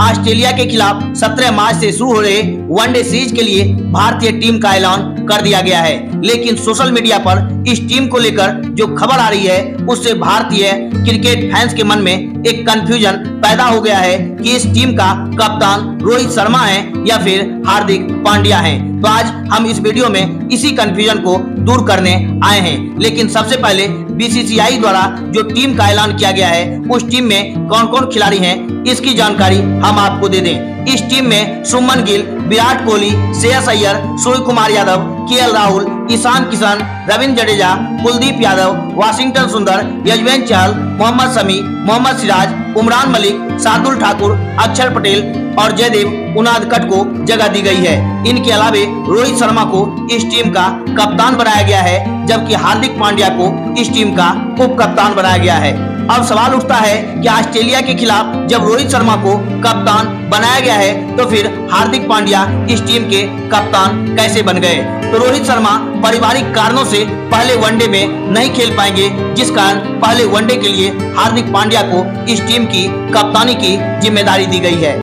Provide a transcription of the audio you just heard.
Australia के खिलाफ 17 मार्च से शुरू हो रहे वनडे सीरीज के लिए भारतीय टीम का ऐलान कर दिया गया है, लेकिन सोशल मीडिया पर इस टीम को लेकर जो खबर आ रही है उससे भारतीय क्रिकेट फैंस के मन में एक कंफ्यूजन पैदा हो गया है कि इस टीम का कप्तान रोहित शर्मा है या फिर हार्दिक पांड्या है। तो आज हम इस वीडियो में इसी कंफ्यूजन को दूर करने आए हैं, लेकिन सबसे पहले बीसीसीआई द्वारा जो टीम का ऐलान किया गया है उस टीम में कौन कौन खिलाड़ी हैं इसकी जानकारी हम आपको दे दें। इस टीम में शुभमन गिल, विराट कोहली, श्रेयस अय्यर, सूर्य कुमार यादव, केएल राहुल, ईशान किशन, रविंद्र जडेजा, कुलदीप यादव, वाशिंगटन सुंदर, यजवेंद्र चहल, मोहम्मद शमी, मोहम्मद सिराज, उमरान मलिक, शादुल ठाकुर, अक्षर पटेल और जयदेव उन्नाद को जगह दी गई है। इनके अलावे रोहित शर्मा को इस टीम का कप्तान बनाया गया है, जबकि हार्दिक पांड्या को इस टीम का उप कप्तान बनाया गया है। अब सवाल उठता है कि ऑस्ट्रेलिया के खिलाफ जब रोहित शर्मा को कप्तान बनाया गया है तो फिर हार्दिक पांड्या इस टीम के कप्तान कैसे बन गए। तो रोहित शर्मा पारिवारिक कारणों से पहले वनडे में नहीं खेल पाएंगे, जिस कारण पहले वनडे के लिए हार्दिक पांड्या को इस टीम की कप्तानी की जिम्मेदारी दी गई है।